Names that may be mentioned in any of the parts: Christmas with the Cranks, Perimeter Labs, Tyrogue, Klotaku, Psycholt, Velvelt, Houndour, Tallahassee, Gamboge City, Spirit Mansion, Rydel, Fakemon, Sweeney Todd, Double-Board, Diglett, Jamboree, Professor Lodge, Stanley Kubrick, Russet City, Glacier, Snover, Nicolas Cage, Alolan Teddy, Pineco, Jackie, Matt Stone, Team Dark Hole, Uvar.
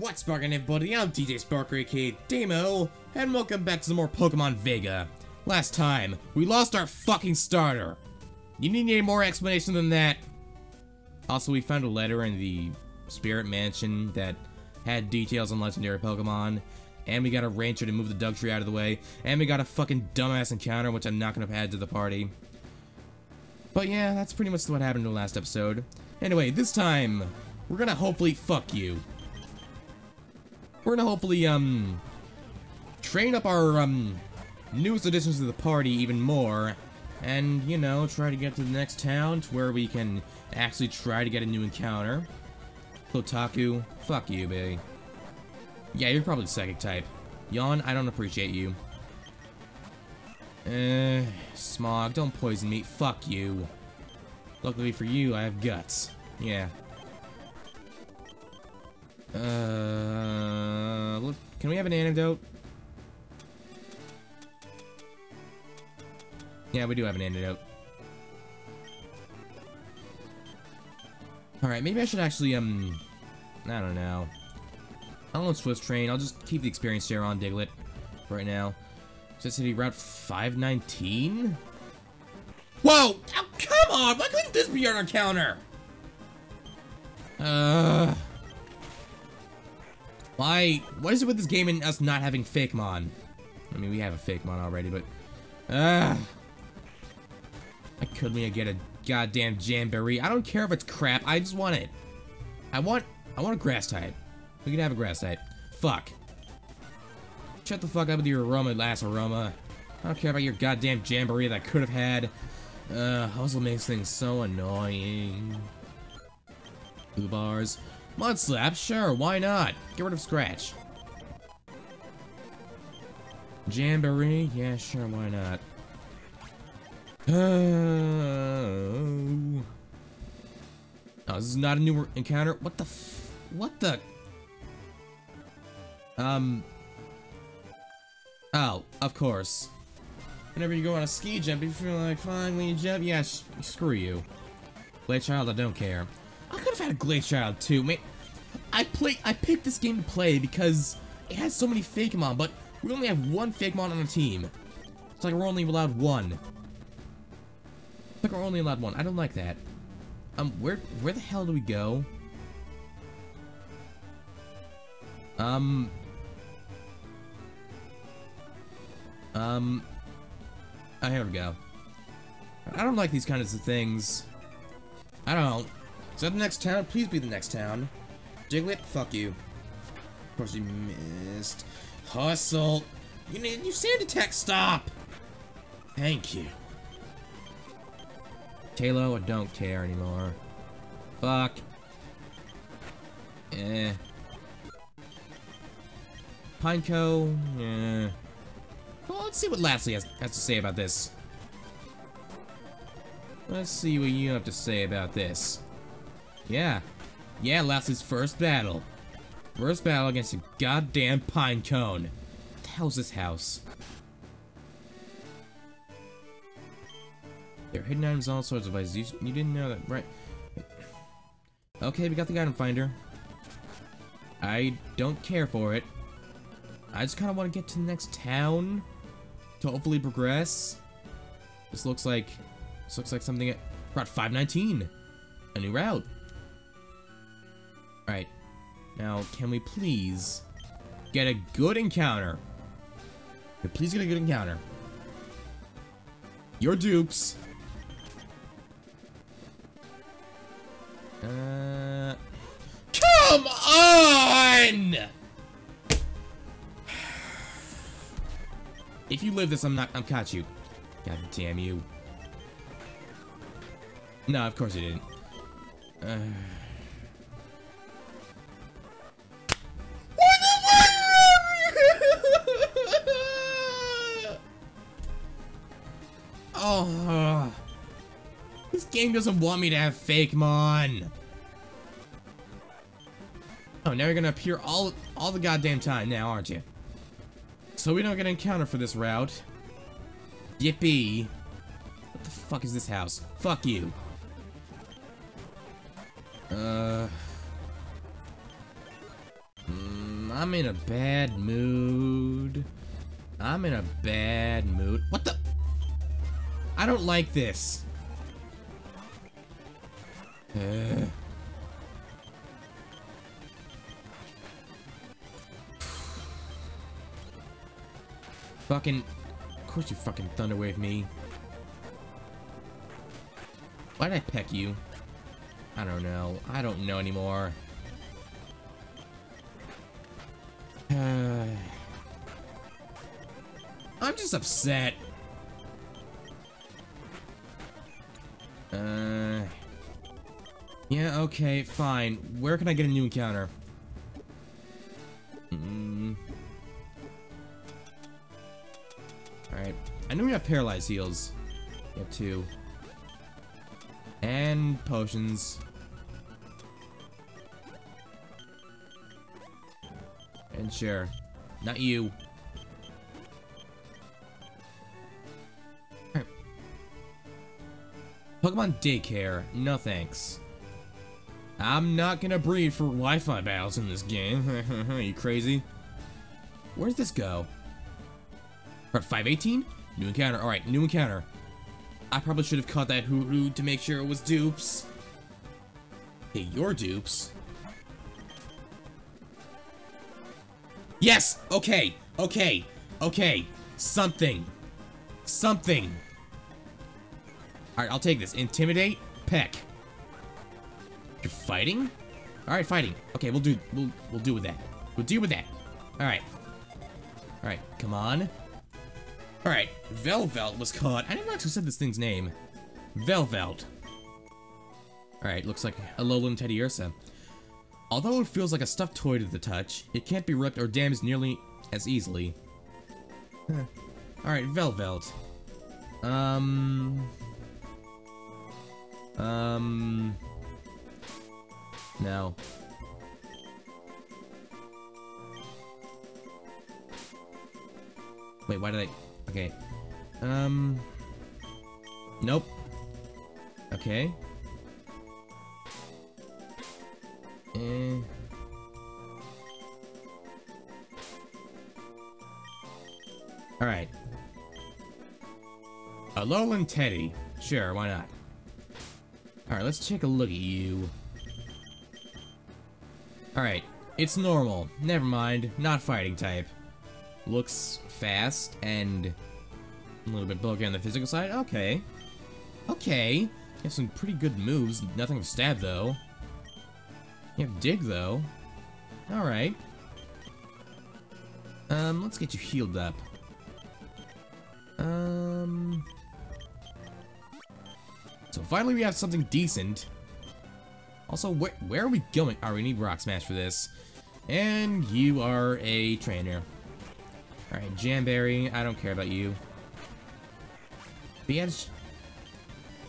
What's sparking, everybody? I'm DJ Sparker, aka Damo, and welcome back to some more Pokemon Vega. Last time, we lost our fucking starter. You need any more explanation than that? Also, we found a letter in the Spirit Mansion that had details on legendary Pokemon, and we got a rancher to move the Dugtree out of the way, and we got a fucking dumbass encounter, which I'm not gonna add to the party. But yeah, that's pretty much what happened in the last episode. Anyway, this time, we're gonna hopefully fuck you. We're gonna hopefully, train up our, newest additions to the party even more, and, you know, try to get to the next town to where we can actually try to get a new encounter. Klotaku, fuck you, baby. Yeah, you're probably the psychic type. Yawn, I don't appreciate you. Smog, don't poison me, fuck you. Luckily for you, I have guts. Yeah. Look, can we have an antidote? Yeah, we do have an antidote. Alright, maybe I should actually, I don't know. I don't want Swift Train, I'll just keep the experience share on Diglett right now. Russet City Route 519? Whoa! Oh, come on! Why couldn't this be on our counter? Why? What is it with this game and us not having Fakemon? I mean, we have a Fakemon already, but... I couldn't even get a goddamn Jamboree. I don't care if it's crap. I just want it. I want a grass type. We can have a grass type. Fuck. Shut the fuck up with your aroma, last aroma. I don't care about your goddamn Jamboree that I could have had. Hustle makes things so annoying. Ubars. Mud Slap, sure, why not? Get rid of Scratch. Jamboree, yeah, sure, why not? Oh, this is not a new encounter. What the f... What the... Oh, of course. Whenever you go on a ski jump, you feel like, fine, when you jump, yeah, screw you. Play child, I don't care. I could have had a Glacier too. Man, I picked this game to play because it has so many Fakemon, but we only have one Fakemon on our team. It's like we're only allowed one. It's like we're only allowed one. I don't like that. Where the hell do we go? Oh, here we go. I don't like these kinds of things. I don't. Is that the next town? Please be the next town. Diglett, fuck you. Of course you missed. Hustle. You sand attack, stop! Thank you. Taillow, I don't care anymore. Fuck. Eh. Pineco, eh. Well, let's see what Lassie has to say about this. Let's see what you have to say about this. Yeah. Yeah, Lassie's first battle. First battle against a goddamn pine cone. What the hell's this house? They're hidden items and all sorts of devices. You didn't know that, right? Okay, we got the item finder. I don't care for it. I just kind of want to get to the next town to hopefully progress. This looks like something at Route 519. A new route. Alright, now can we please get a good encounter? Please get a good encounter. You're dupes. Come on! If you live this, I'm caught you. God damn you. No, of course you didn't. Oh, this game doesn't want me to have Fakemon. Oh, now you're gonna appear all the goddamn time now, aren't you? So we don't get an encounter for this route. Yippee. What the fuck is this house? Fuck you. I'm in a bad mood. I'm in a bad mood. What the? I don't like this. Fucking, of course you fucking thunderwave me. Why'd I peck you? I don't know. I don't know anymore. I'm just upset. Yeah, okay, fine. Where can I get a new encounter? Alright. I know we have paralyzed heals. We have two. And potions. And sure. Not you. Alright. Pokemon Daycare. No thanks. I'm not gonna breed for Wi-Fi battles in this game. Are you crazy? Where does this go? We're at 518? New encounter. Alright, new encounter. I probably should have caught that hooroo to make sure it was dupes. Hey, you're dupes. Yes! Okay! Okay! Okay! Something. Something. Alright, I'll take this. Intimidate. Peck. You're fighting? Alright, fighting. Okay, we'll deal with that. We'll deal with that. Alright. Alright, come on. Alright, Velvelt was caught. I never actually said this thing's name. Velvelt. Alright, looks like Alolan Teddy Ursa. Although it feels like a stuffed toy to the touch, it can't be ripped or damaged nearly as easily. Alright, Velvelt. No. Wait, why did I... Okay. Nope. Okay. Alright. Alolan Teddy. Sure, why not? Alright, let's take a look at you. Alright, it's normal. Never mind. Not fighting type. Looks fast and a little bit bulky on the physical side. Okay. Okay. You have some pretty good moves. Nothing of stab, though. You have dig, though. Alright. Let's get you healed up. So finally we have something decent. Also, where are we going? Oh, we need Rock Smash for this. And you are a trainer. Alright, Jamboree, I don't care about you. Bitch.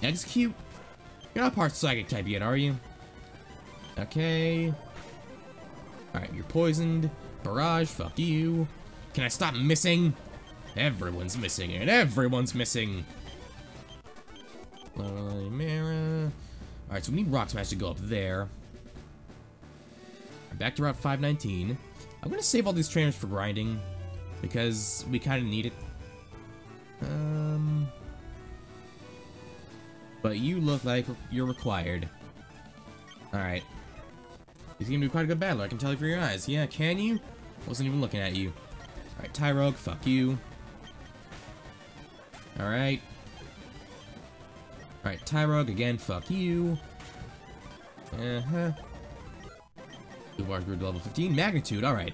Execute? You're not part psychic type yet, are you? Okay. Alright, you're poisoned. Barrage, fuck you. Can I stop missing? Everyone's missing, and everyone's missing. Alright, so we need Rock Smash to go up there. Back to Route 519. I'm gonna save all these trainers for grinding, because we kind of need it. But you look like you're required. Alright. He's gonna be quite a good battler, I can tell you for your eyes. Yeah, can you? Wasn't even looking at you. Alright, Tyrogue, fuck you. Alright. Alright, Tyrogue again, fuck you. Uvar grew to level 15. Magnitude, alright.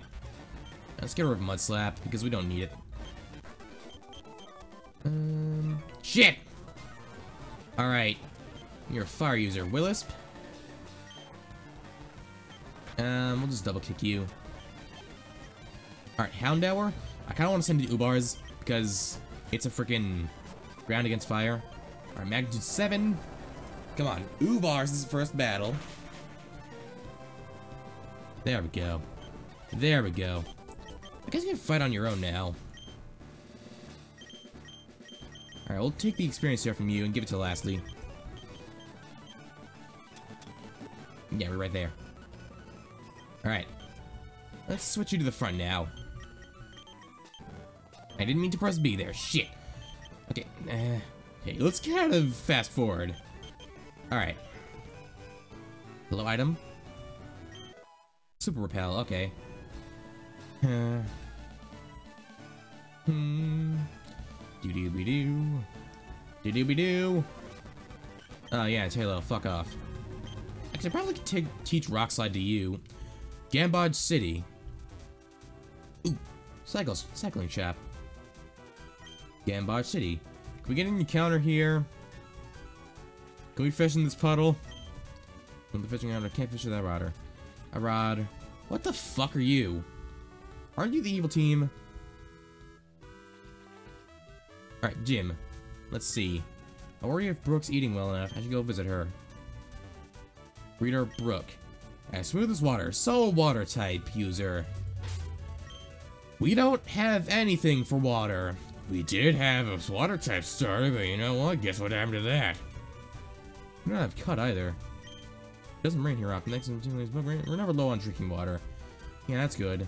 Let's get rid of Mudslap, because we don't need it. Shit! Alright. You're a fire user. Willisp? We'll just double kick you. Alright, Houndour? I kinda wanna send it to Uvar's, because it's a freaking ground against fire. Alright, magnitude 7. Come on, Uvar's is the first battle. There we go. There we go. I guess you can fight on your own now. Alright, we'll take the experience here from you and give it to Lastly. Yeah, we're right there. Alright. Let's switch you to the front now. I didn't mean to press B there. Shit. Okay. Okay, let's kind of fast forward. Alright. Hello item. Super repel. Okay. Do-do-be-doo. Do-do-be-doo. Oh, yeah, Taillow, fuck off. I could probably teach Rock Slide to you. Gamboge City. Ooh. Cycling shop. Gamboge City. Can we get an encounter here? Can we fish in this puddle? When the fishing counter can't fish with that rodder. A rod. What the fuck are you? Aren't you the evil team? Alright, Jim. Let's see. I worry if Brooke's eating well enough. I should go visit her. Reader Brooke. As smooth as water. Soul water type user. We don't have anything for water. We did have a water type starter, but you know what? Guess what happened to that? We don't have cut either. It doesn't rain here often. Next time we're never low on drinking water. Yeah, that's good.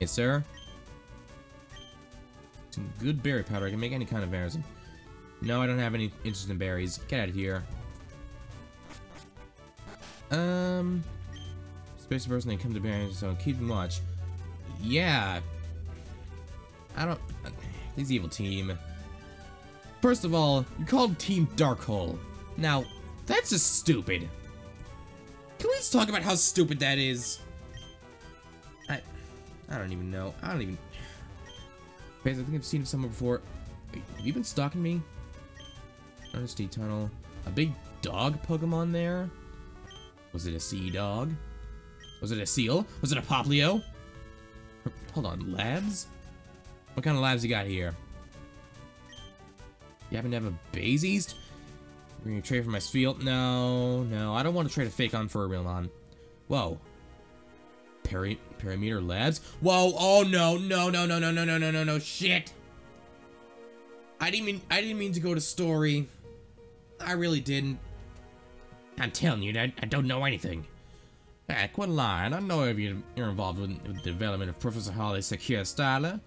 Yes, sir. Some good berry powder. I can make any kind of berries. No, I don't have any interest in berries. Get out of here. Space person, they come to berries, so keep them watch. Yeah. I don't... This evil team. First of all, you're called Team Dark Hole. Now, that's just stupid. Can we just talk about how stupid that is? I don't even know. I don't even... Guys, I think I've seen someone before. Wait, have you been stalking me? Honesty Tunnel. A big dog Pokemon there? Was it a sea dog? Was it a seal? Was it a Popplio? Hold on, labs? What kind of labs you got here? You happen to have a Baze East? We're gonna trade for my Spiel. No, no, I don't want to trade a fake on for a real on. Whoa. Perimeter Labs? Whoa, oh no, no, no, no, no, no, no, no, no, no, shit! I didn't mean to go to story. I really didn't. I'm telling you, I don't know anything. Heck, what lie? I don't know if you're involved with the development of Professor Holly's secure starter,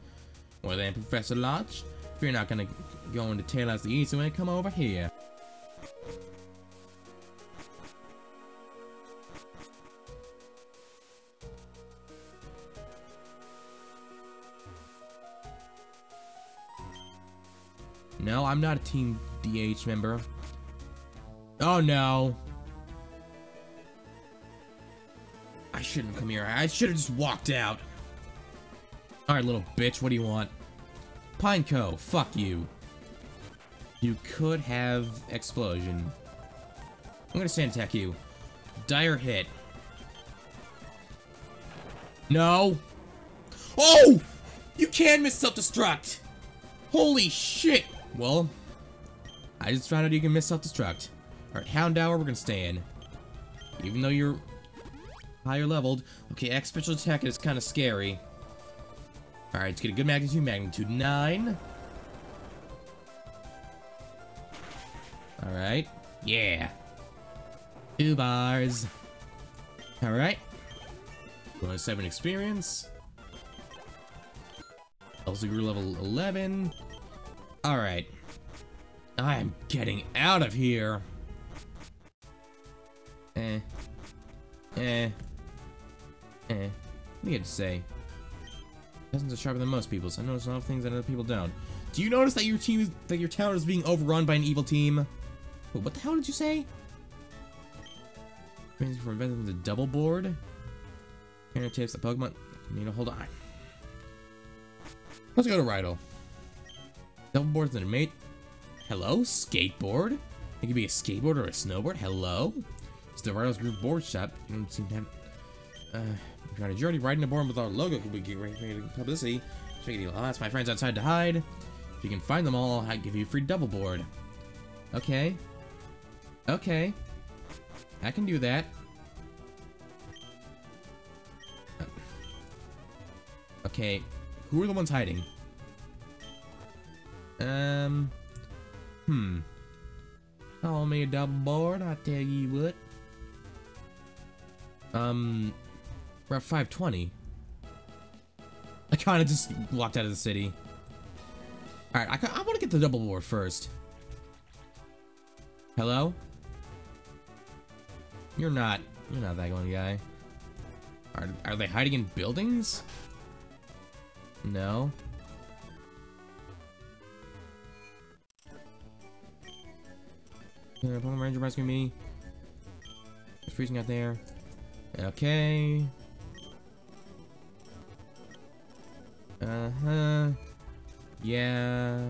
or then Professor Lodge. If you're not gonna go into Tailow's the easy way, come over here. No, I'm not a Team DH member. Oh no. I shouldn't have come here. I should have just walked out. Alright, little bitch, what do you want? Pineco, fuck you. You could have explosion. I'm gonna sand attack you. Dire hit. No. Oh! You can miss self-destruct! Holy shit! Well, I just found out you can miss self-destruct. Alright, Houndour, we're gonna stay in. Even though you're higher leveled. Okay, X special attack is kind of scary. Alright, let's get a good magnitude. Magnitude 9. Alright. Yeah. 2 bars. Alright. 107 experience. Also grew level 11. Alright. I am getting out of here. What do you have to say? Peasants are sharper than most people, so I notice a lot of things that other people don't. Do you notice that your town is being overrun by an evil team? Wait, what the hell did you say? From inventing the double board. Here tips the Pokemon. You know, hold on. Let's go to Rydel. Double board's an inmate. Hello, skateboard. It could be a skateboard or a snowboard. Hello. It's the Rydel's Group Board Shop. You don't seem to have... you're already riding a board with our logo. Could we get publicity? I'll ask my friends outside to hide. If you can find them all, I'll give you a free double board. Okay. Okay. I can do that. Okay. Who are the ones hiding? Call me a double board, I tell you what. We're at 520. I kind of just walked out of the city. All right, I want to get the double war first. Hello? You're not that one guy. Are they hiding in buildings? No. Pokemon Ranger rescue me. It's freezing out there. Okay. Uh-huh. Yeah.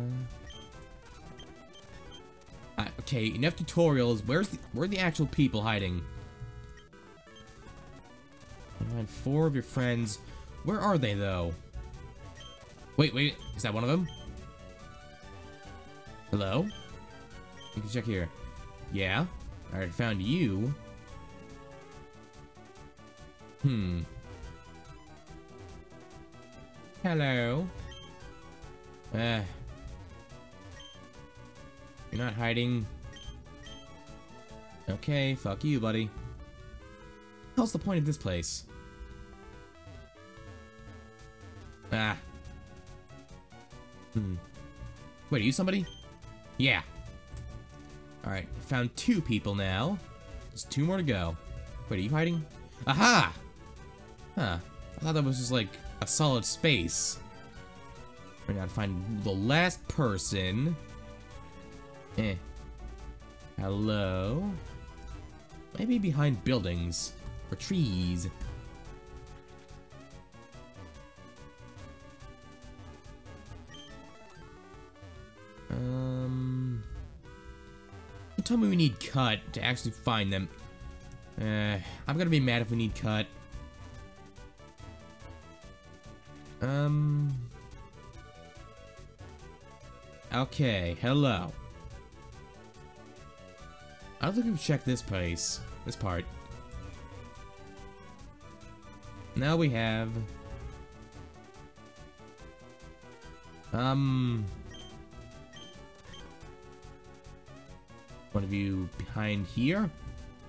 Okay, enough tutorials. Where are the actual people hiding? Find four of your friends. Where are they though? Wait. Is that one of them? Hello? You can check here. Yeah. All right, found you. Hello. You're not hiding. Okay, fuck you, buddy. What's the point of this place? Ah. Wait, are you somebody? Yeah. Alright, found two people now. There's two more to go. Wait, are you hiding? Aha! Huh. I thought that was just like a solid space. We're gonna find the last person. Hello? Maybe behind buildings or trees. Don't tell me we need cut to actually find them. I'm gonna be mad if we need cut. Okay, hello. I don't think we've checked this place, this part. Now we have. One of you behind here?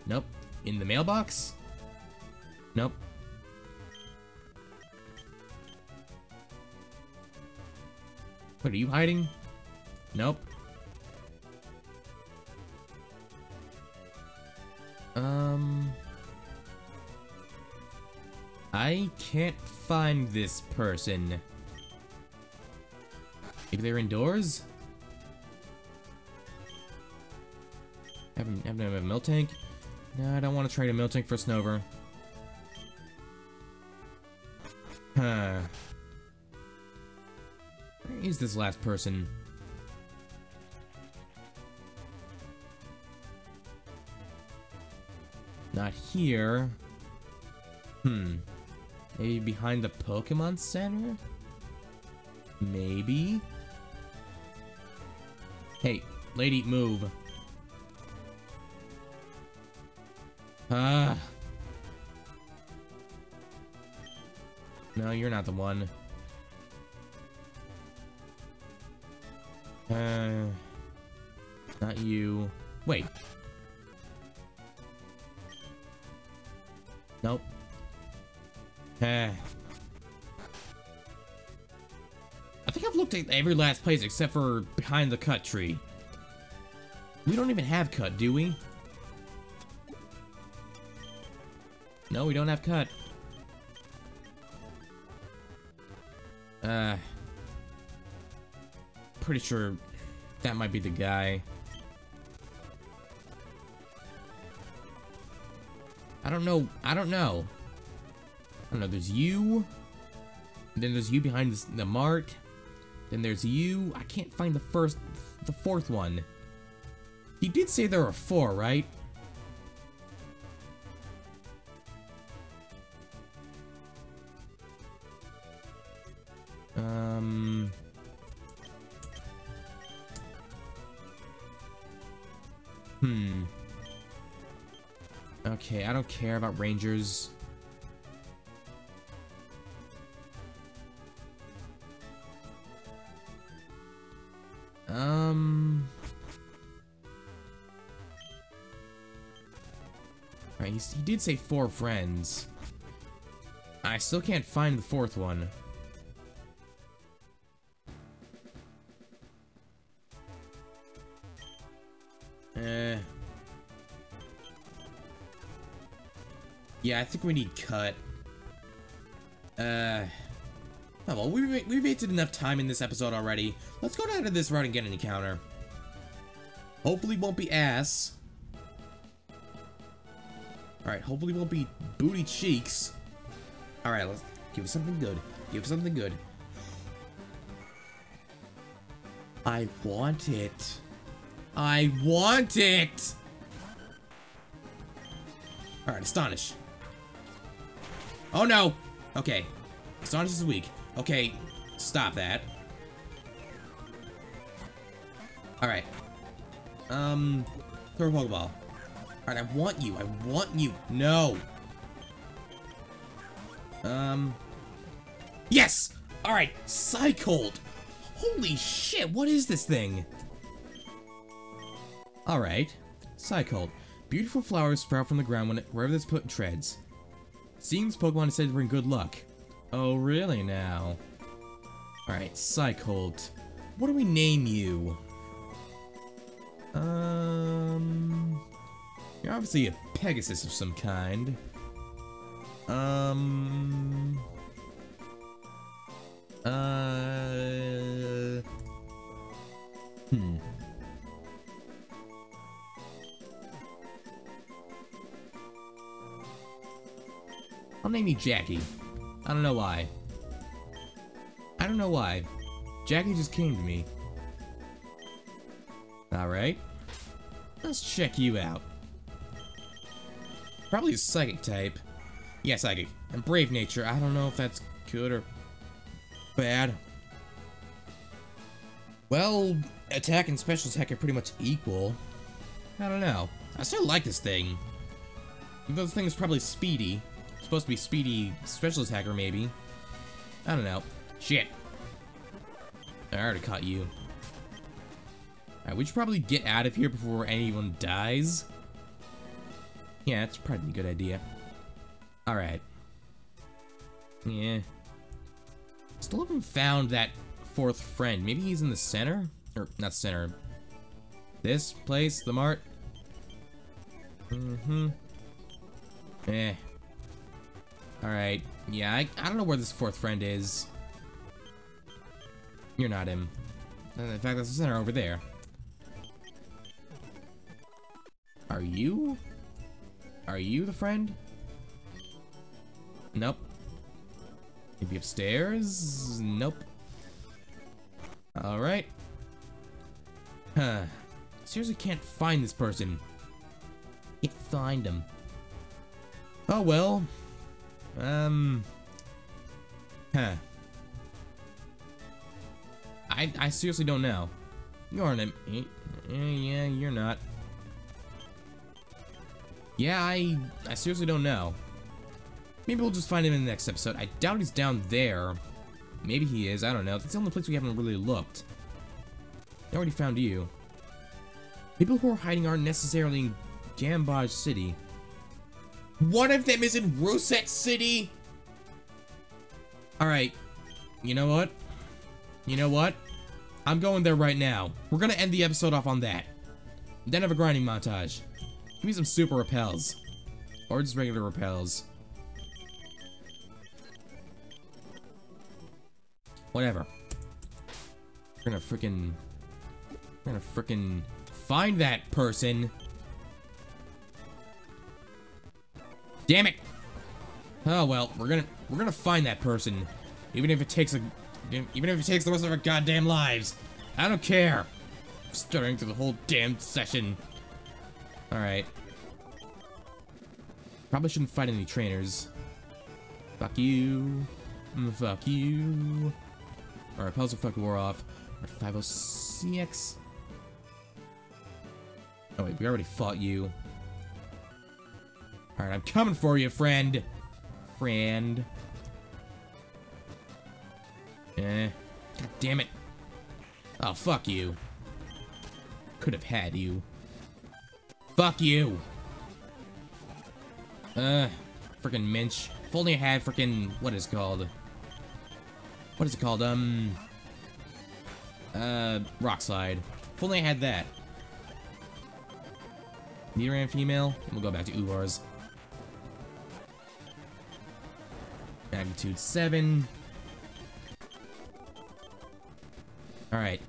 Nope. In the mailbox? Nope. Wait, are you hiding? Nope. I can't find this person. Maybe they're indoors? Have a milk tank? No, I don't want to trade a milk tank for Snover. Huh. Where is this last person? Not here. Maybe behind the Pokemon Center? Maybe? Hey, lady, move. No, you're not the one. Not you. Wait. Nope. I think I've looked at every last place except for behind the cut tree. We don't even have cut, do we? No, we don't have cut. Pretty sure that might be the guy. I don't know, there's you, then there's you behind the mart, then there's you. I can't find the fourth one. He did say there were four, right? Okay, I don't care about rangers. Right, he did say 4 friends. I still can't find the 4th one. Yeah, I think we need Cut. Oh, well, we've wasted enough time in this episode already. Let's go down to this route and get an encounter. Hopefully won't be ass. Alright, hopefully won't be booty cheeks. Alright, let's give us something good. Give us something good. I want it. I want it! Alright, Astonish. Oh no! Okay. Astonish is weak. Okay, stop that. Alright. Throw a Pokeball. Alright, I want you. I want you. No! Yes! Alright, Psycholt! Holy shit, what is this thing? Alright, Psycholt. Beautiful flowers sprout from the ground wherever this put treads. Seeing this Pokemon is said to bring good luck. Oh, really now? Alright, Psycholt. What do we name you? You're obviously a Pegasus of some kind. I'll name you Jackie. I don't know why. I don't know why. Jackie just came to me. Alright. Let's check you out. Probably a psychic type. Yeah, psychic. And brave nature. I don't know if that's good or bad. Well, attack and special attack are pretty much equal. I don't know. I still like this thing. This thing is probably speedy. It's supposed to be speedy special attacker, maybe. I don't know. Shit. I already caught you. Alright, we should probably get out of here before anyone dies. Yeah, that's probably a good idea. Alright. Yeah. Still haven't found that 4th friend. Maybe he's in the center? Or, not center. This place, the mart. Mm-hmm. Eh. Alright. Yeah, I don't know where this 4th friend is. You're not him. In fact, that's the center over there. Are you? Are you the friend? Nope. Maybe upstairs? Nope. Alright. Huh. Seriously can't find this person. Can't find him. Oh well. Huh. I seriously don't know. You're an... Yeah, you're not. Yeah, I seriously don't know. Maybe we'll just find him in the next episode. I doubt he's down there. Maybe he is, I don't know. That's the only place we haven't really looked. I already found you. People who are hiding aren't necessarily in Gamboge City. One of them is in Russet City! Alright. You know what? You know what? I'm going there right now. We're gonna end the episode off on that. Then have a grinding montage. Give me some super repels. Or just regular repels. Whatever. We're gonna freaking find that person. Damn it! Oh well, we're gonna find that person. Even if it takes the rest of our goddamn lives. I don't care. I'm stuttering through the whole damn session. Alright. Probably shouldn't fight any trainers. Fuck you. Fuck you. Alright, repels are fucking wore off. Our 50CX. Oh wait, we already fought you. Alright, I'm coming for you, friend. Friend. Eh. God damn it. Oh, fuck you. Could have had you. Fuck you. Freaking Minch. If only I had freaking, what is it called? Rock Slide. If only I had that. Nidoran female, and we'll go back to Uvar's. Magnitude 7. Alright.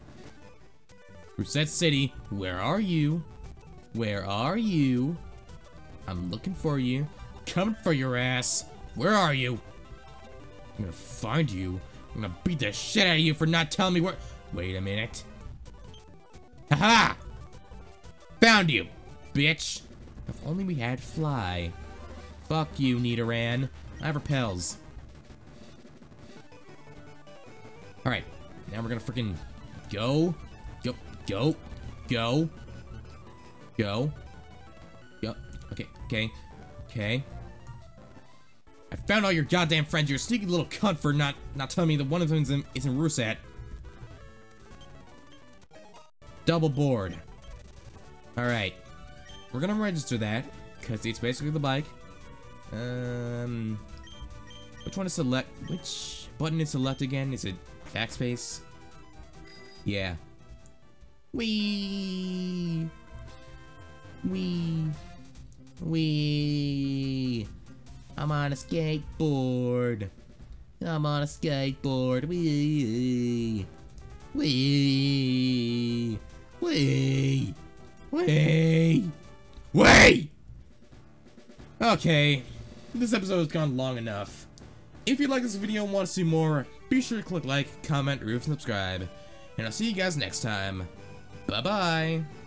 Russet City, where are you? Where are you? I'm looking for you. Coming for your ass. Where are you? I'm gonna find you. I'm gonna beat the shit out of you for not telling me where— Wait a minute. Haha! Found you, bitch! If only we had Fly. Fuck you, Nidoran. I have repels. Alright. Now we're gonna freaking go. Go. Go. Go. Go. Go. Okay. Okay. Okay. I found all your goddamn friends. You're a sneaky little cunt for not telling me that one of them is in Russet. Double board. Alright. We're gonna register that, because it's basically the bike. Which one is select? Which button is select again? Is it backspace? Yeah. Wee. Wee. Wee. I'm on a skateboard. I'm on a skateboard. Wee. Wee. Wee. Wee. Wee. Okay. This episode has gone long enough. If you like this video and want to see more, be sure to click like, comment, review, and subscribe. And I'll see you guys next time. Bye-bye.